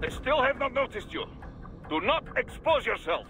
They still have not noticed you. Do not expose yourself.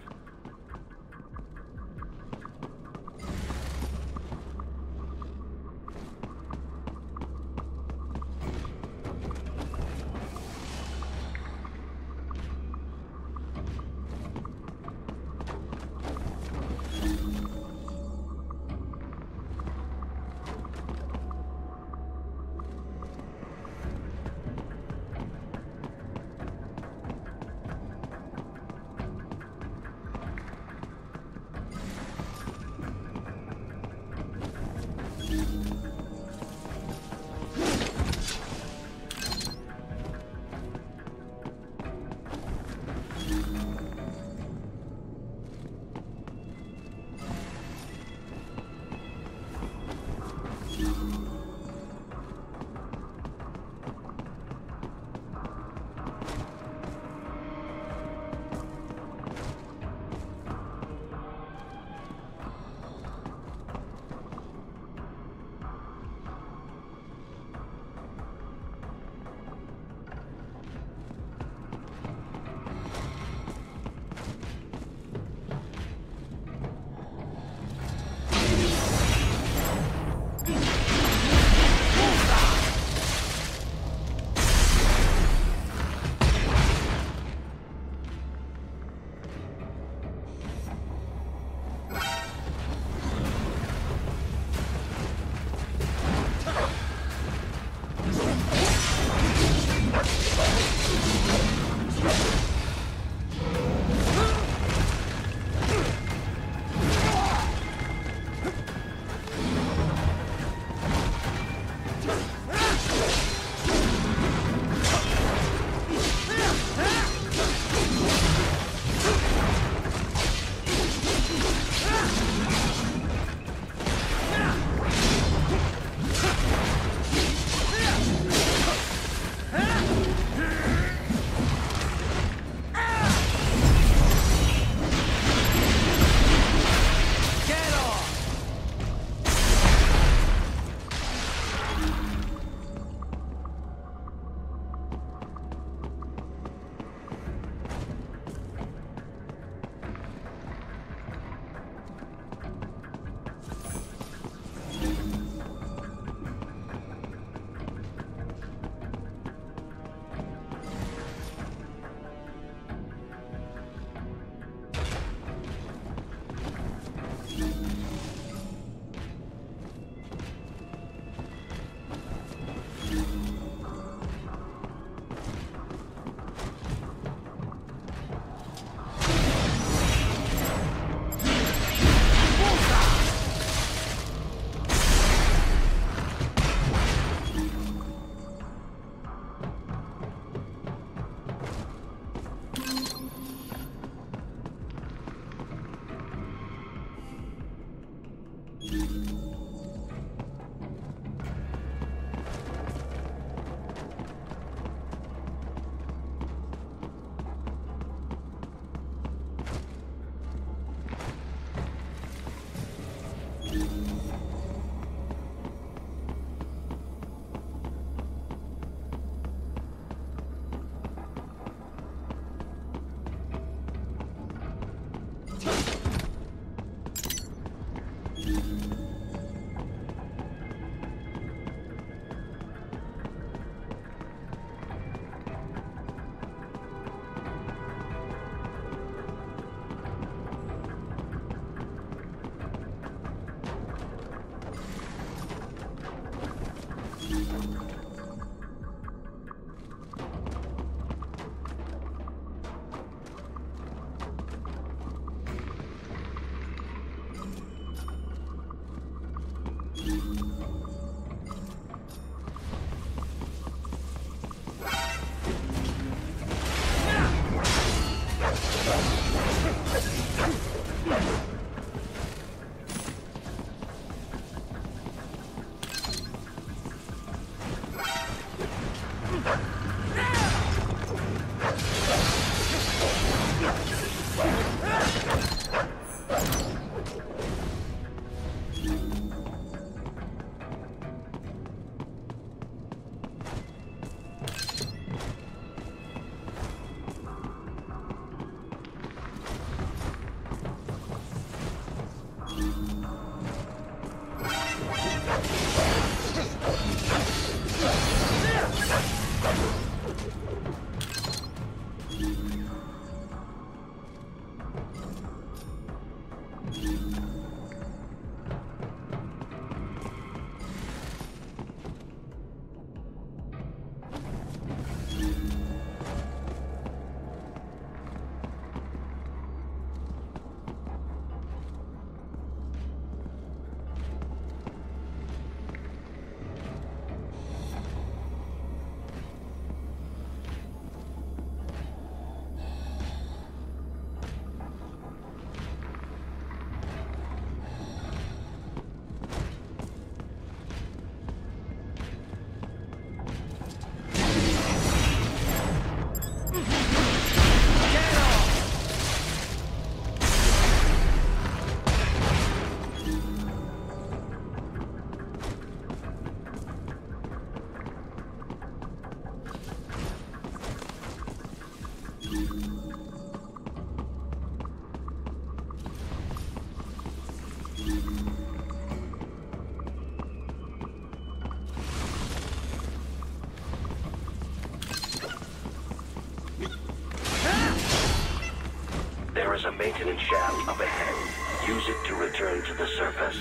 A maintenance shaft up ahead. Use it to return to the surface.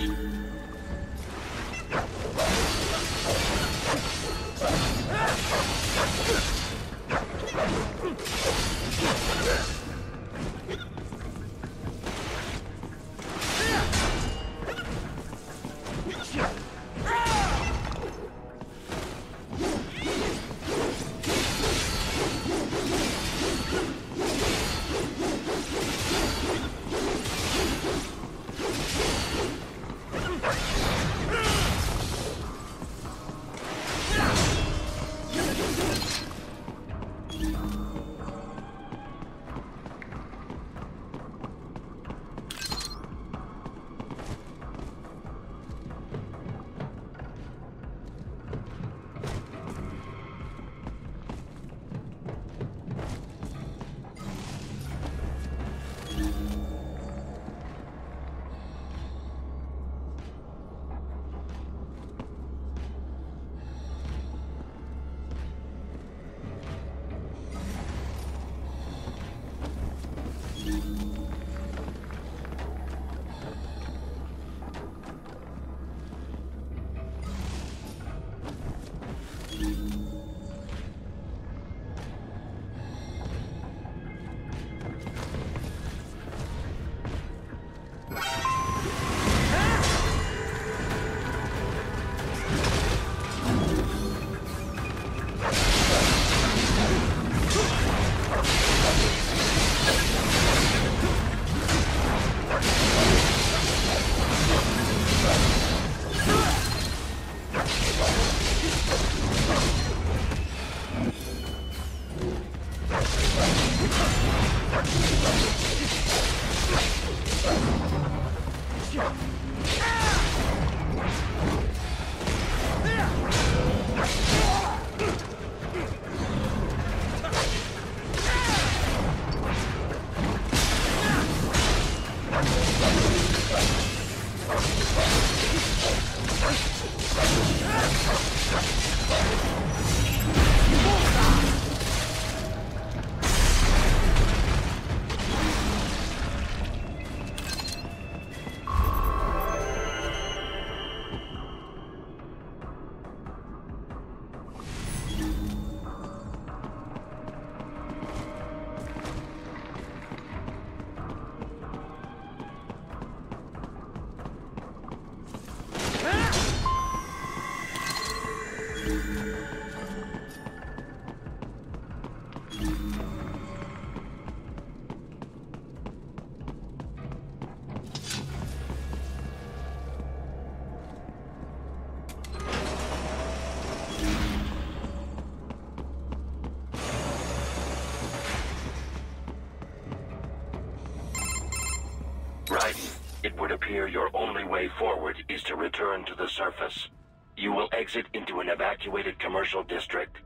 Here, your only way forward is to return to the surface. You will exit into an evacuated commercial district.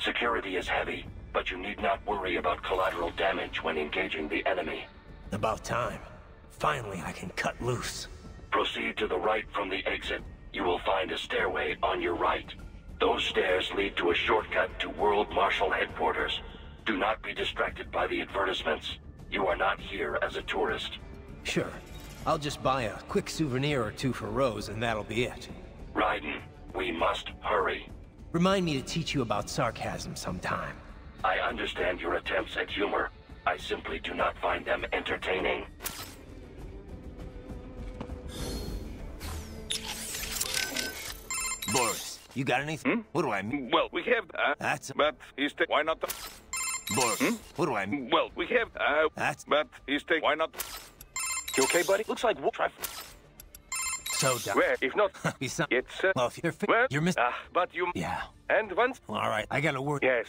Security is heavy, but you need not worry about collateral damage when engaging the enemy. About time. Finally, I can cut loose. Proceed to the right from the exit. You will find a stairway on your right. Those stairs lead to a shortcut to World Marshal headquarters. Do not be distracted by the advertisements. You are not here as a tourist. Sure. I'll just buy a quick souvenir or two for Rose, and that'll be it. Raiden, we must hurry. Remind me to teach you about sarcasm sometime. I understand your attempts at humor. I simply do not find them entertaining. Boris, you got anything? What do I mean? Well, we have... that's... But is the... Why not... Boris, what do I mean? Well, we have... that's... But is the... Why not... You okay, buddy? Looks like we'll try. So dumb. Where, if not, it's well, if you're you're missing. But you. Yeah. And once. Well, all right, I gotta work. Yes.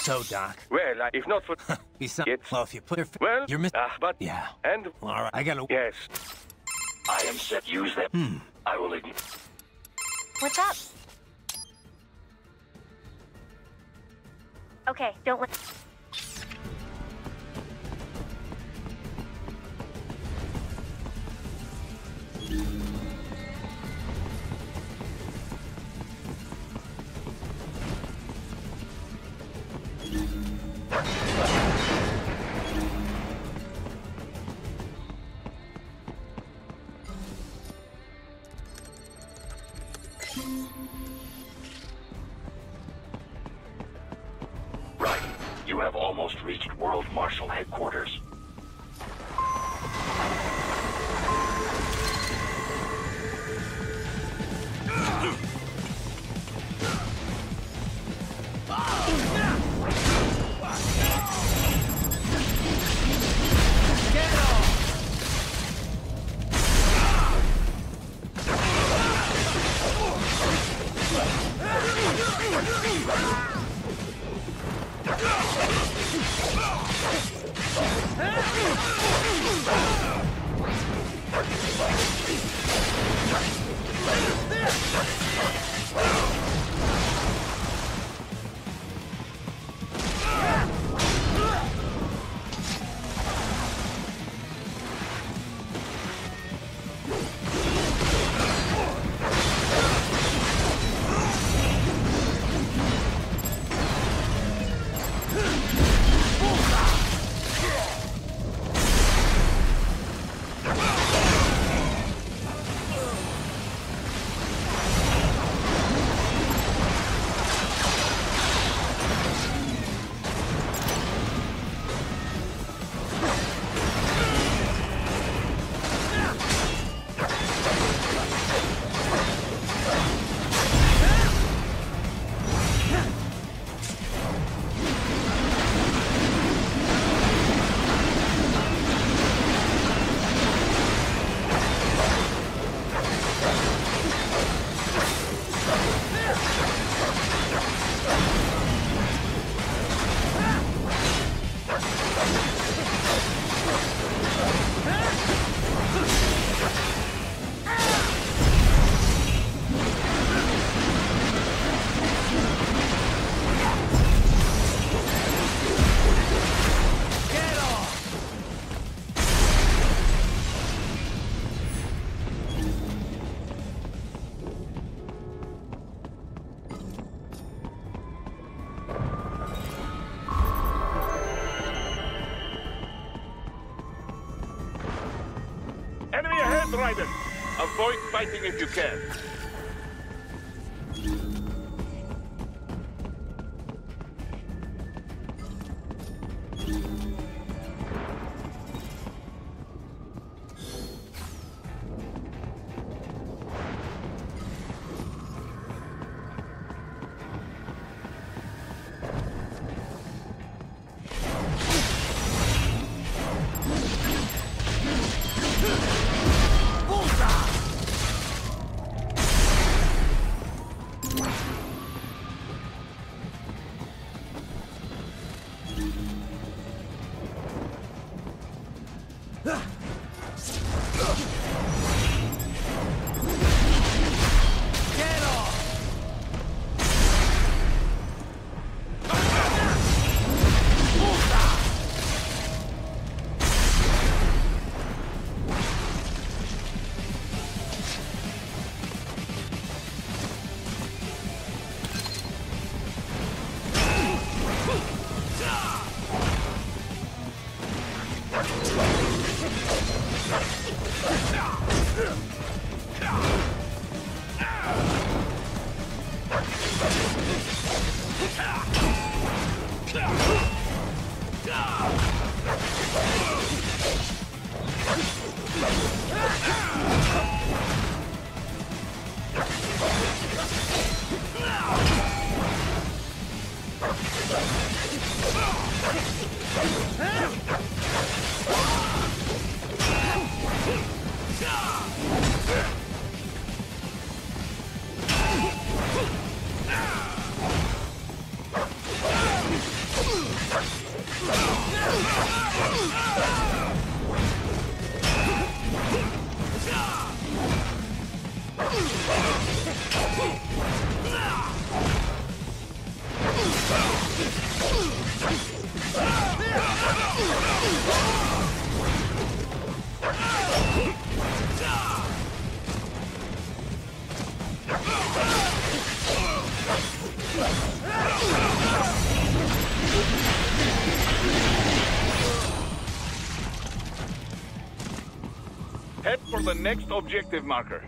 So Doc. Well, if not for. It's well, if you put your. Well, you're missing. But yeah. And well, all right, I gotta. Yes. I am set. Use that. I will ignore. What's up? Okay, don't let. Right, you have almost reached World Marshal headquarters. Raiden, avoid fighting if you can. Head for the next objective marker.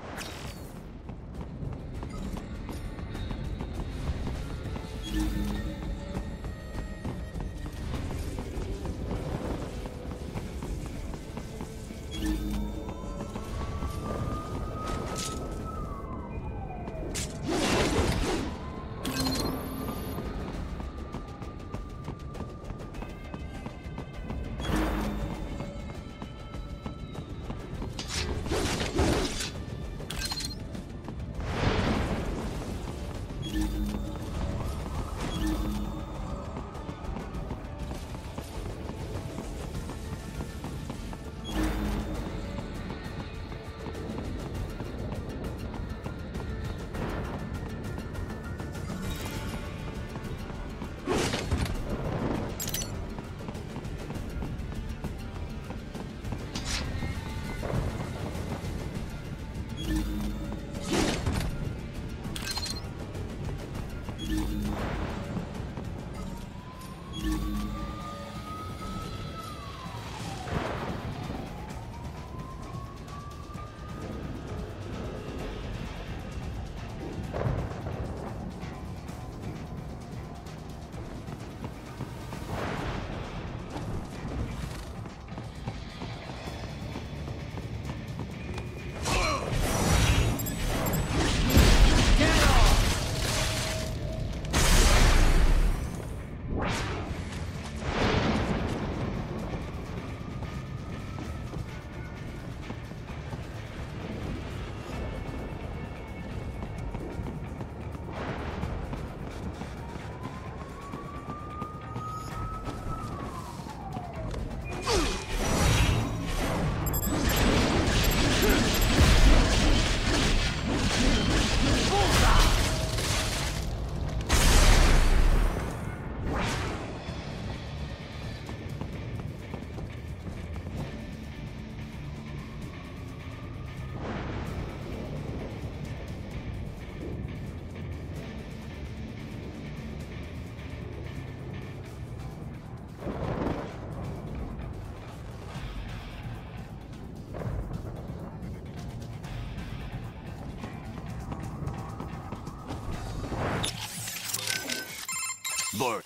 Board.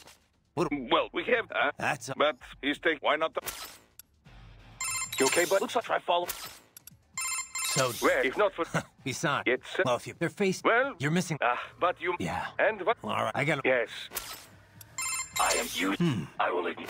Well, we have that's a but he's taking. Why not? You okay, but looks like I follow. So where if not for besides, it's well, if you their face. Well, you're missing. But you yeah. And what? Well, all right, I got yes. I am you. I will ignore.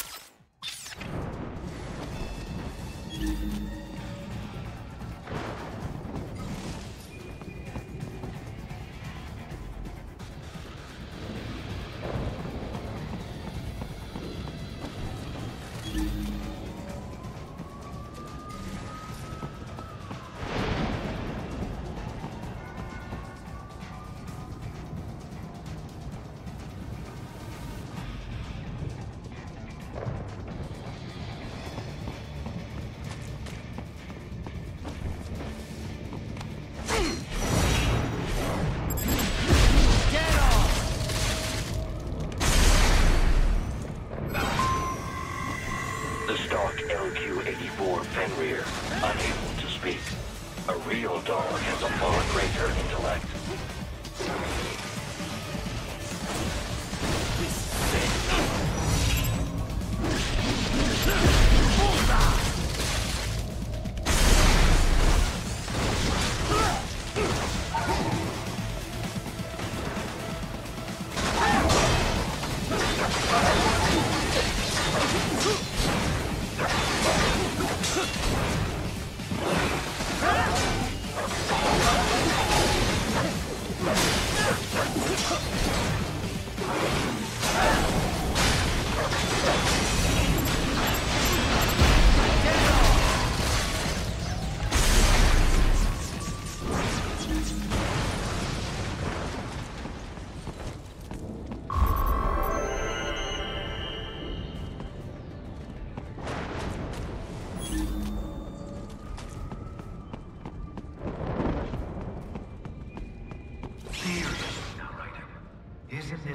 Intellect.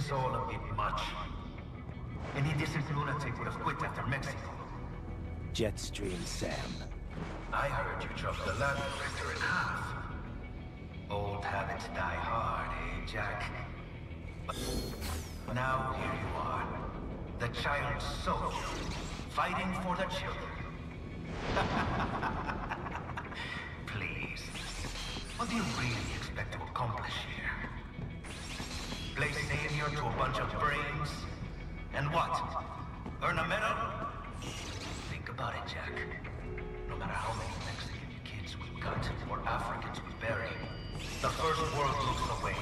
is all a bit much. Any decent lunatic would have quit after Mexico. Jetstream Sam. I heard you chopped the land director in half. Old habits die hard, eh, Jack? But now here you are. The child soldier, fighting for the children. Please. What do you really expect to accomplish here? Play savior to a bunch of brains? And what? Earn a medal? Think about it, Jack. No matter how many Mexican kids we cut or Africans we bury, the first world looks away.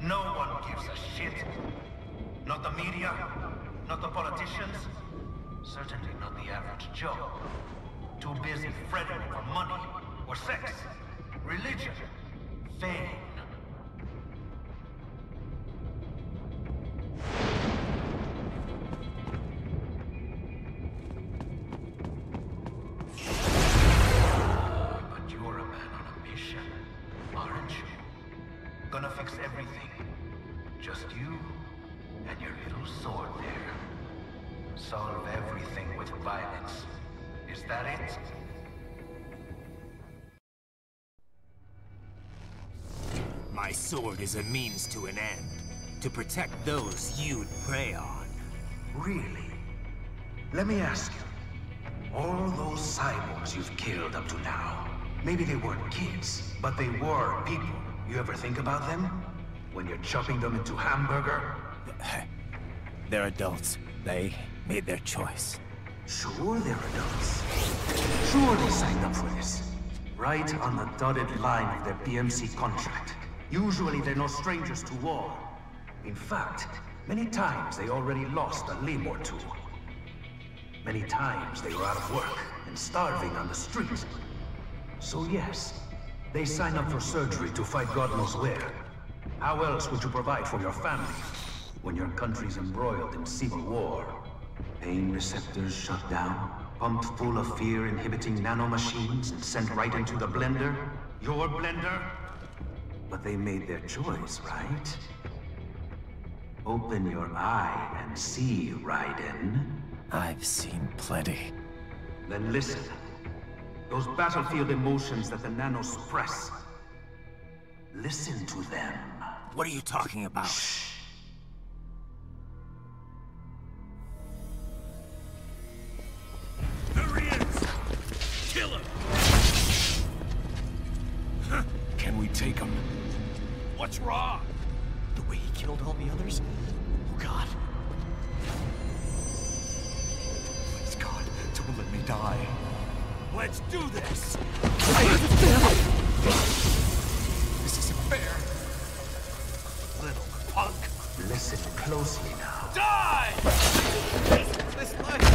No one gives a shit. Not the media, not the politicians, certainly not the average Joe. Too busy fretting for money, or sex, religion, fame. My sword is a means to an end, to protect those you'd prey on. Really? Let me ask you, all those cyborgs you've killed up to now, maybe they weren't kids, but they were people. You ever think about them? When you're chopping them into hamburger? They're adults. They made their choice. Sure they're adults. Sure they signed up for this. Right on the dotted line of their PMC contract. Usually they're no strangers to war. In fact, many times they already lost a limb or two. Many times they were out of work and starving on the street. So yes, they sign up for surgery to fight God knows where. How else would you provide for your family when your country's embroiled in civil war? Pain receptors shut down, pumped full of fear-inhibiting nanomachines and sent right into the blender. Your blender? But they made their choice, right? Open your eye and see, Raiden. I've seen plenty. Then listen. Those battlefield emotions that the nanos suppress. Listen to them. What are you talking about? Shh. There he is! Kill him! Huh. Can we take him? What's wrong? The way he killed all the others? Oh God. Please God, don't let me die. Let's do this! I have a family! This isn't fair. Little punk. Listen closely now. Die! This life!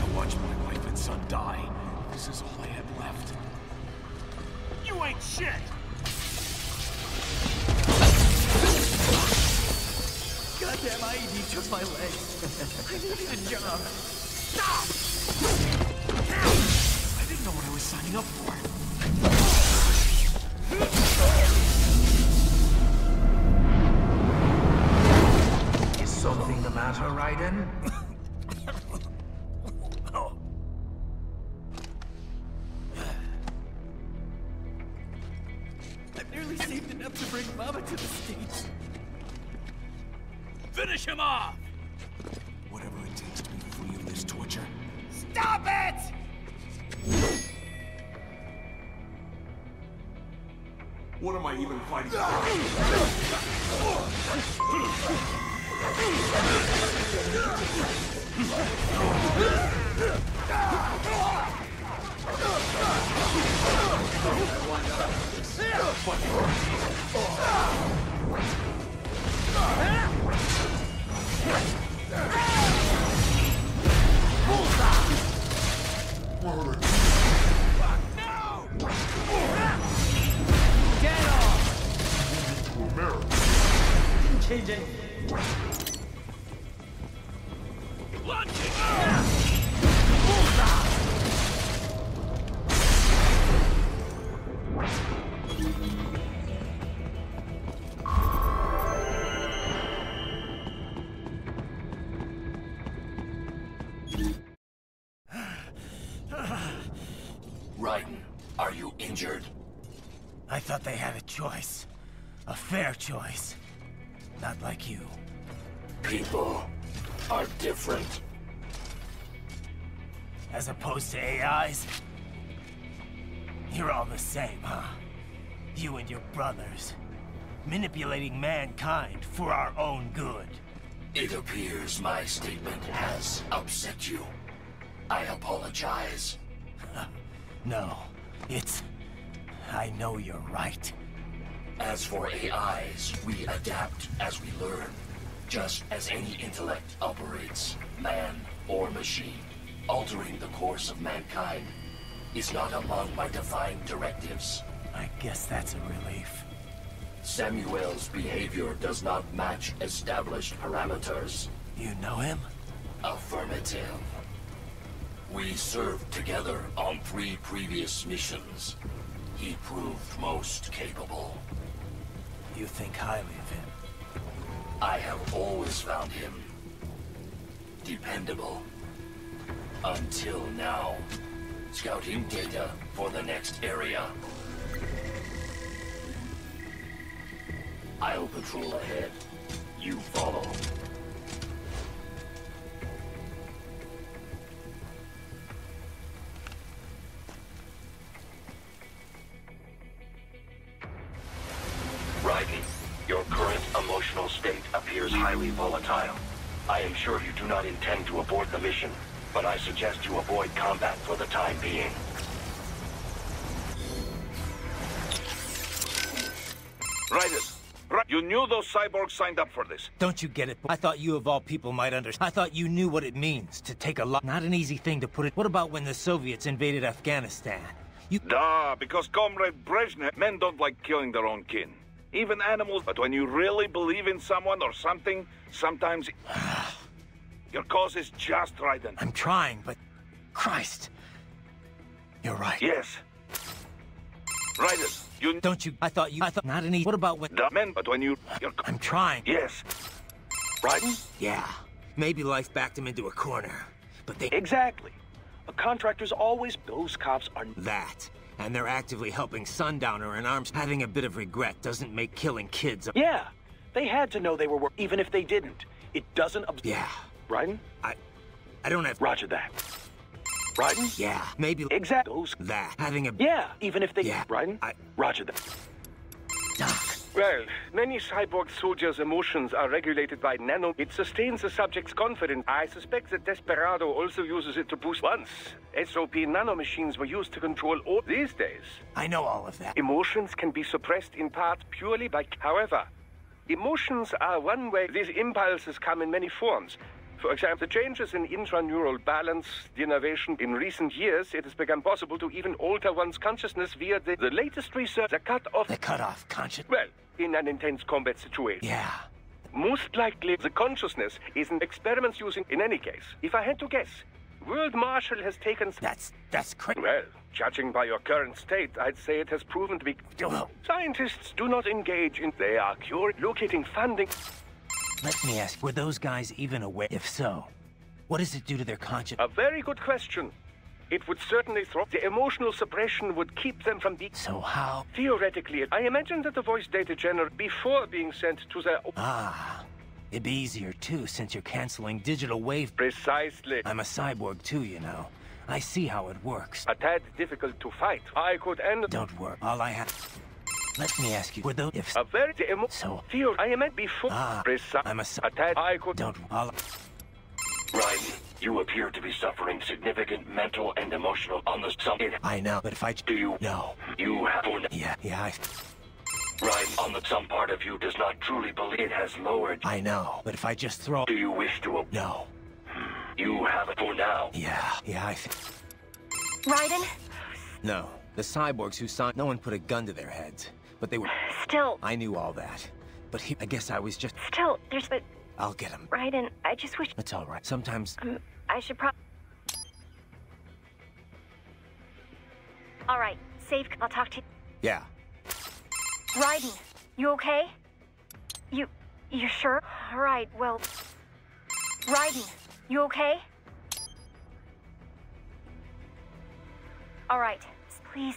I watched my wife and son die. This is all I had left. You ain't shit! Goddamn IED took my legs. I needed a job. Stop! I didn't know what I was signing up for. Is something the matter, Raiden? I've nearly saved enough to bring Mama to the States. Finish him off! Whatever it takes to be free of this torture. Stop it! What am I even fighting for? Are you injured? I thought they had a choice. A fair choice. Not like you. People are different. As opposed to AIs? You're all the same, huh? You and your brothers. Manipulating mankind for our own good. It appears my statement has upset you. I apologize. No, I know you're right. As for AIs, we adapt as we learn. Just as any intellect operates, man or machine, altering the course of mankind is not among my divine directives. I guess that's a relief. Samuel's behavior does not match established parameters. You know him? Affirmative. We served together on 3 previous missions. He proved most capable. You think highly of him? I have always found him dependable. Until now. Scouting data for the next area. I'll patrol ahead. You follow. Raiden, your current emotional state appears highly volatile. I am sure you do not intend to abort the mission, but I suggest you avoid combat for the time being. Raiden! You knew those cyborgs signed up for this. Don't you get it? I thought you of all people might understand. I thought you knew what it means to take a lot. Not an easy thing to put it. What about when the Soviets invaded Afghanistan? Because Comrade Brezhnev, men don't like killing their own kin. Even animals. But when you really believe in someone or something, sometimes... Your cause is just, Raiden. I'm trying, but... Christ. You're right. Yes. Raiden. I thought not an easy. What about when the men? But when you, I'm trying. Yes. Raiden? Yeah. Maybe life backed him into a corner, but they exactly. A contractor's always those cops are that, and they're actively helping Sundowner in arms. Having a bit of regret doesn't make killing kids. Yeah. They had to know they were even if they didn't. It doesn't. Yeah. Raiden? I don't have. Roger that. Raiden? Yeah, maybe exactly that having a yeah, even if they yeah. Raiden? Roger that. Doc. Well, many cyborg soldiers' emotions are regulated by nano. It sustains the subject's confidence. I suspect that Desperado also uses it to boost. Once, SOP nanomachines were used to control all these days. I know all of that. Emotions can be suppressed in part purely by. However, emotions are one way. These impulses come in many forms. For example, the changes in intraneural balance, denervation. In recent years, it has become possible to even alter one's consciousness via the latest research, the cut-off... The cut-off consciousness? Well, in an intense combat situation. Yeah. Most likely, the consciousness is in experiments using... In any case, if I had to guess, World Marshal has taken... That's crazy. Well, judging by your current state, I'd say it has proven to be... Scientists do not engage in... They are curious, locating funding... Let me ask, were those guys even aware? If so, what does it do to their conscience? A very good question. It would certainly throw... The emotional suppression would keep them from being... So how? Theoretically, I imagine that the voice data generated before being sent to their... It'd be easier too, since you're canceling digital wave... Precisely. I'm a cyborg too, you know. I see how it works. A tad difficult to fight. I could end... Don't worry. All I have... Let me ask you, were those ifs? A very so fear I am at before. I'm a tad. I could don't. Raiden, you appear to be suffering significant mental and emotional on the summit. I know, but if I do, you know you have. Yeah. Raiden, on the some part of you does not truly believe it has lowered. I know, but if I just throw. Do you wish to? No. You have it for now. Yeah. Raiden. No, the cyborgs who signed. No one put a gun to their heads. But they were... Still... I knew all that. But he... I guess I was just... Still, there's... But... I'll get him. Raiden, I just wish... It's all right. Sometimes... I should probably... All right. Safe. I'll talk to you. Yeah. Raiden, you okay? You sure? All right, well... Raiden, you okay? All right. Please...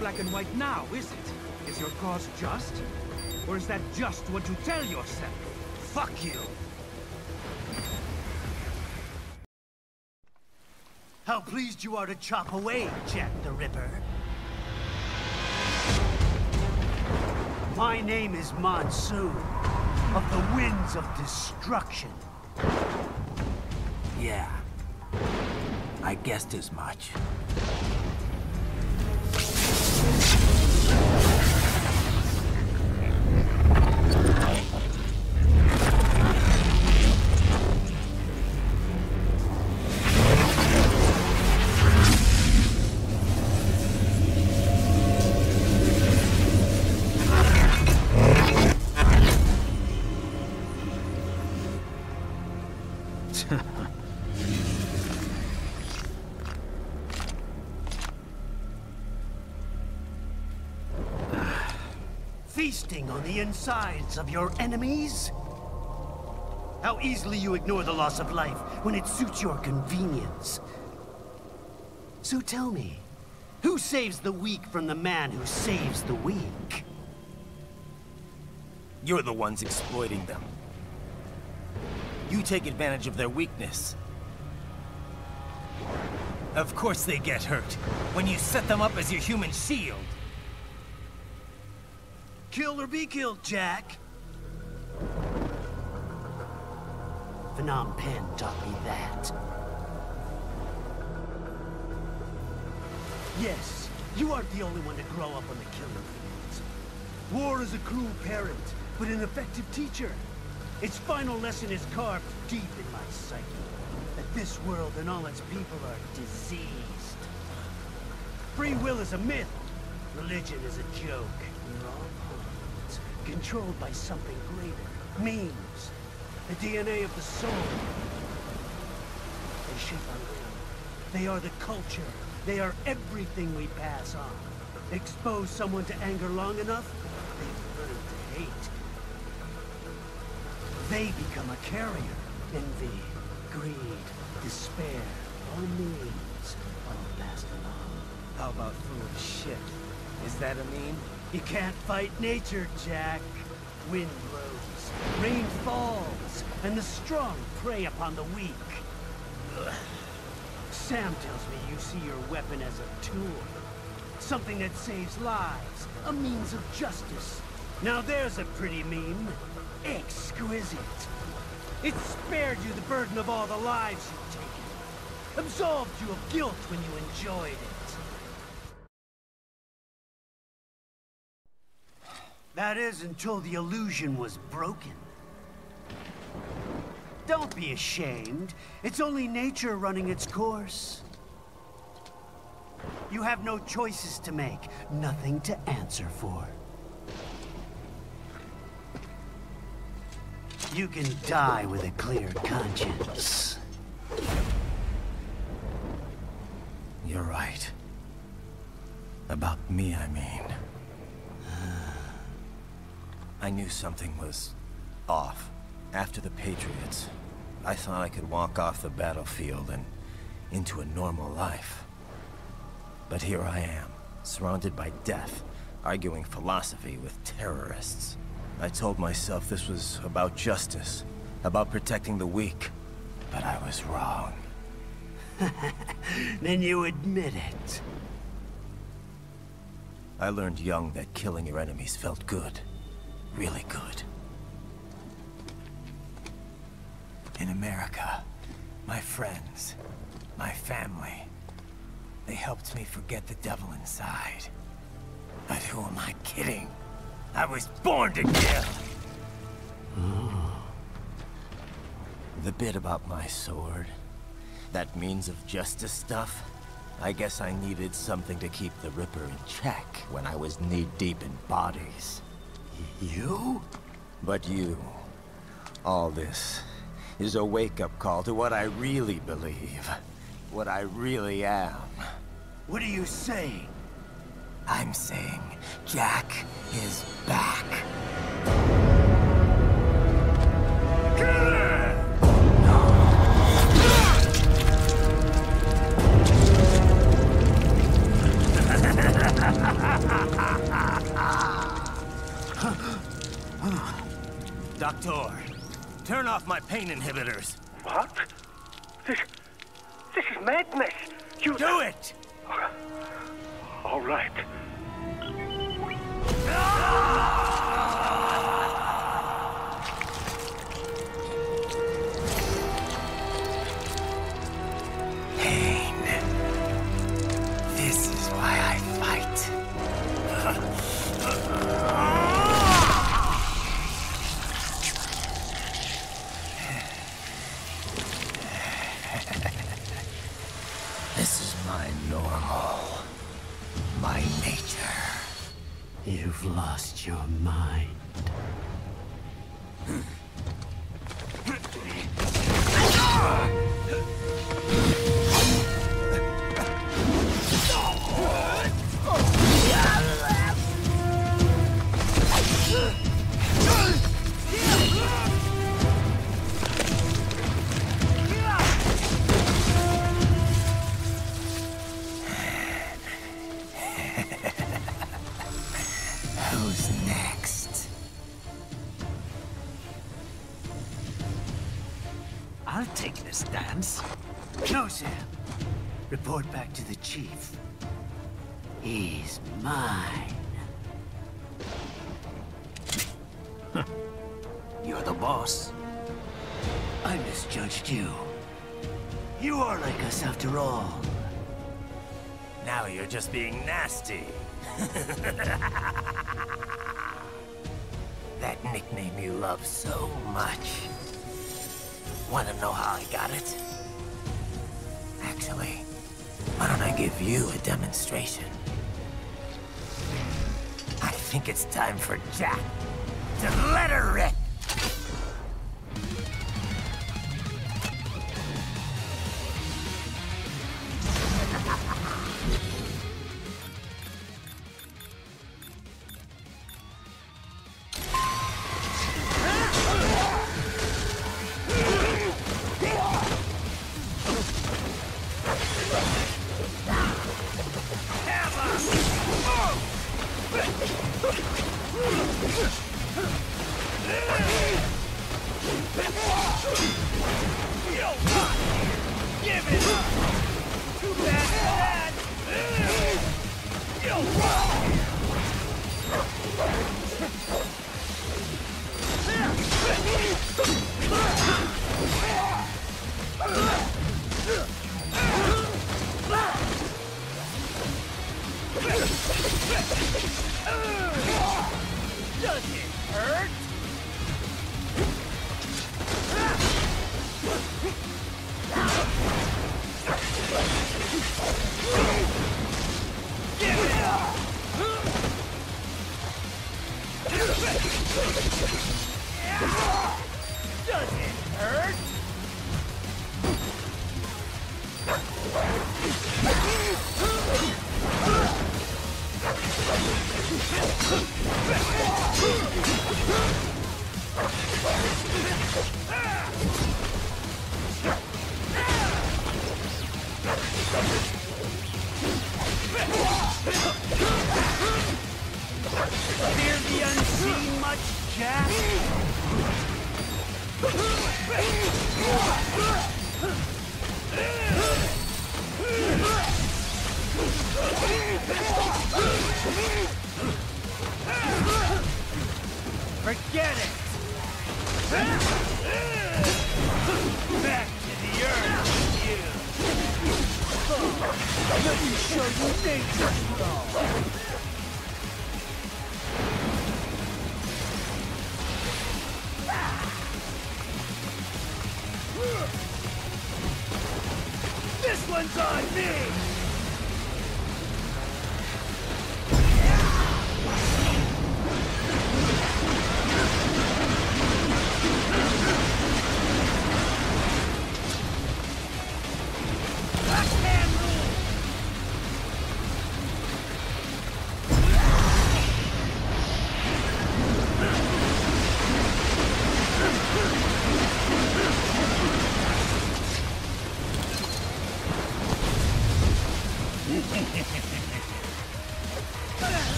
Black and white now, is it? Is your cause just? Or is that just what you tell yourself? Fuck you! How pleased you are to chop away, Jack the Ripper. My name is Monsoon, of the Winds of Destruction. Yeah, I guessed as much. On the insides of your enemies? How easily you ignore the loss of life when it suits your convenience. So tell me, who saves the weak from the man who saves the weak? You're the ones exploiting them. You take advantage of their weakness. Of course they get hurt when you set them up as your human shield. Kill or be killed, Jack. Phnom Penh taught me that. Yes, you aren't the only one to grow up on the Killing Fields. War is a cruel parent, but an effective teacher. Its final lesson is carved deep in my psyche. That this world and all its people are diseased. Free will is a myth. Religion is a joke. Controlled by something greater, memes, the DNA of the soul. They shape our will. They are the culture. They are everything we pass on. Expose someone to anger long enough, they learn to hate. They become a carrier, envy. Greed, despair, or means, all passed along. How about foolish shit? Is that a meme? You can't fight nature, Jack. Wind blows, rain falls, and the strong prey upon the weak. Ugh. Sam tells me you see your weapon as a tool. Something that saves lives, a means of justice. Now there's a pretty meme. Exquisite. It spared you the burden of all the lives you've taken. Absolved you of guilt when you enjoyed it. That is until the illusion was broken. Don't be ashamed. It's only nature running its course. You have no choices to make, nothing to answer for. You can die with a clear conscience. You're right. About me, I mean. I knew something was off. After the Patriots, I thought I could walk off the battlefield and into a normal life. But here I am, surrounded by death, arguing philosophy with terrorists. I told myself this was about justice, about protecting the weak, but I was wrong. Then you admit it. I learned young that killing your enemies felt good. Really good. In America, my friends, my family, they helped me forget the devil inside. But who am I kidding? I was born to kill! The bit about my sword, that means of justice stuff, I guess I needed something to keep the Ripper in check when I was knee-deep in bodies. You? But you. All this is a wake-up call to what I really believe, what I really am. What are you saying? I'm saying Jack is back. Kill her! Doctor, turn off my pain inhibitors. What? This is madness. You do it. All right. Pain. This is why I fight. This is my normal. My nature. You've lost your mind. Report back to the chief. He's mine. You're the boss. I misjudged you. You are like us after all. Now you're just being nasty. That nickname you love so much. Wanna know how I got it? Actually, why don't I give you a demonstration? I think it's time for Jack to let her rip!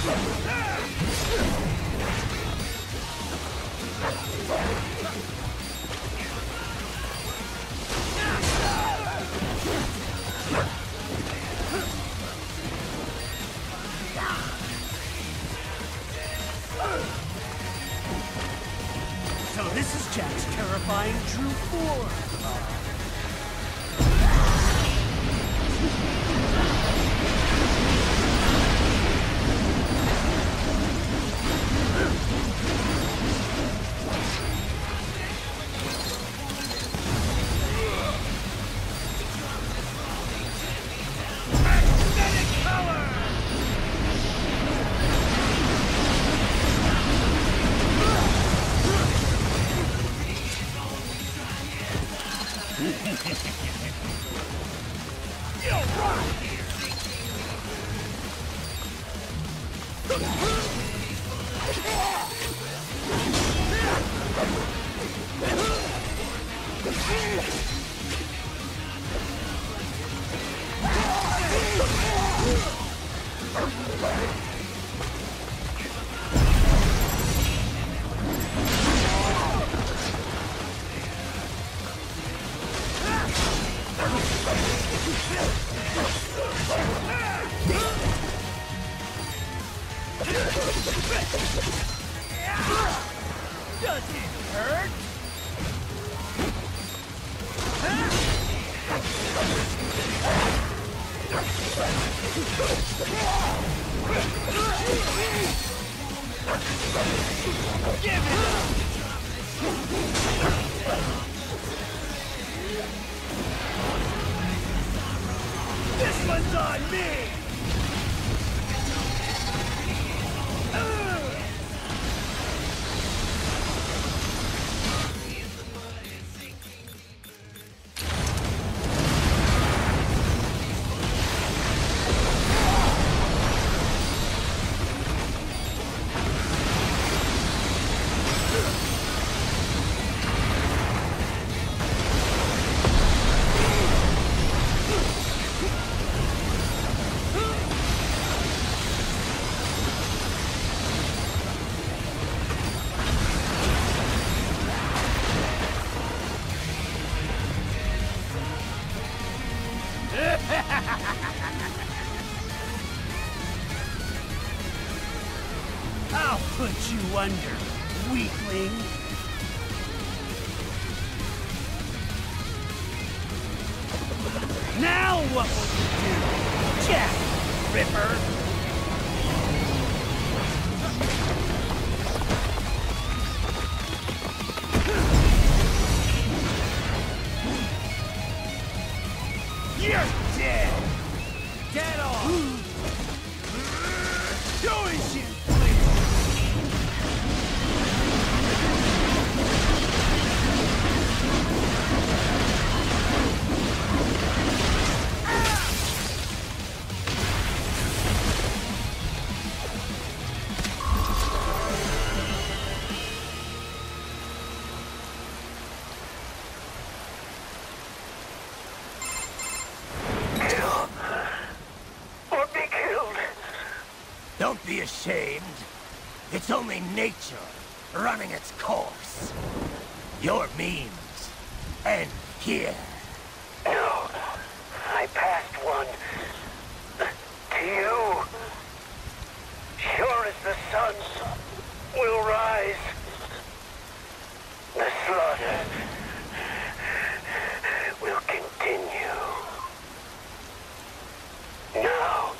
So this is Jack's terrifying true form. Ashamed. It's only nature running its course. Your means end here. No, I passed one. To you. Sure as the sun will rise, the slaughter will continue. Now,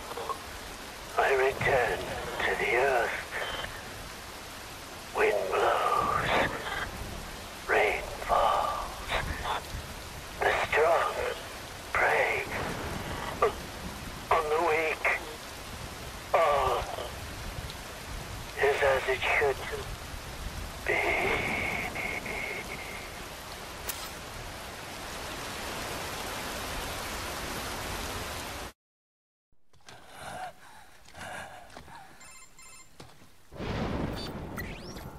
I return. The earth, wind blows, rain falls, the strong prey on the weak. All is as it should be.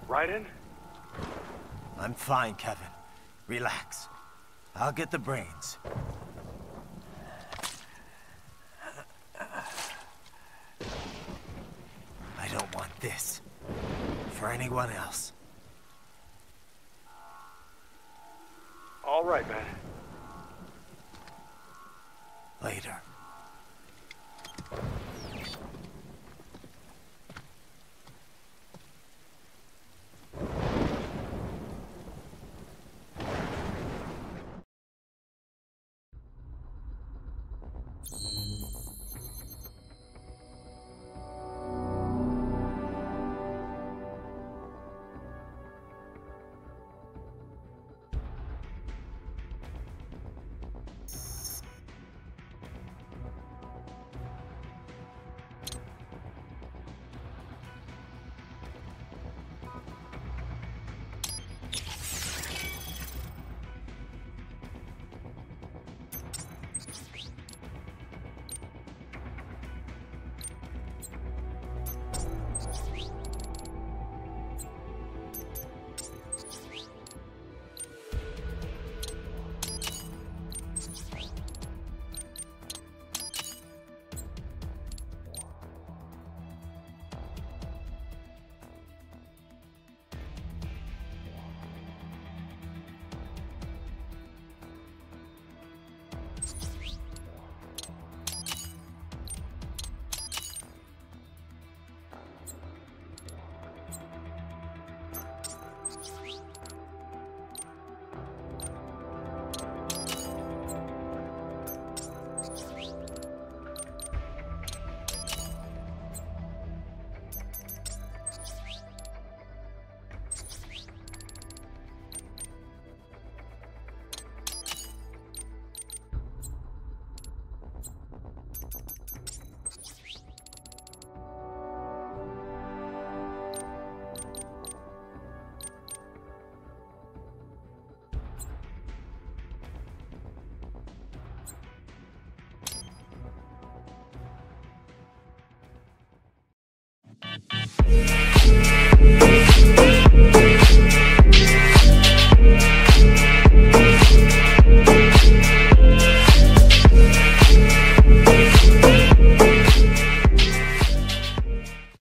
Raiden? I'm fine, Kevin. Relax. I'll get the brains. this for anyone else. All right, man. Later.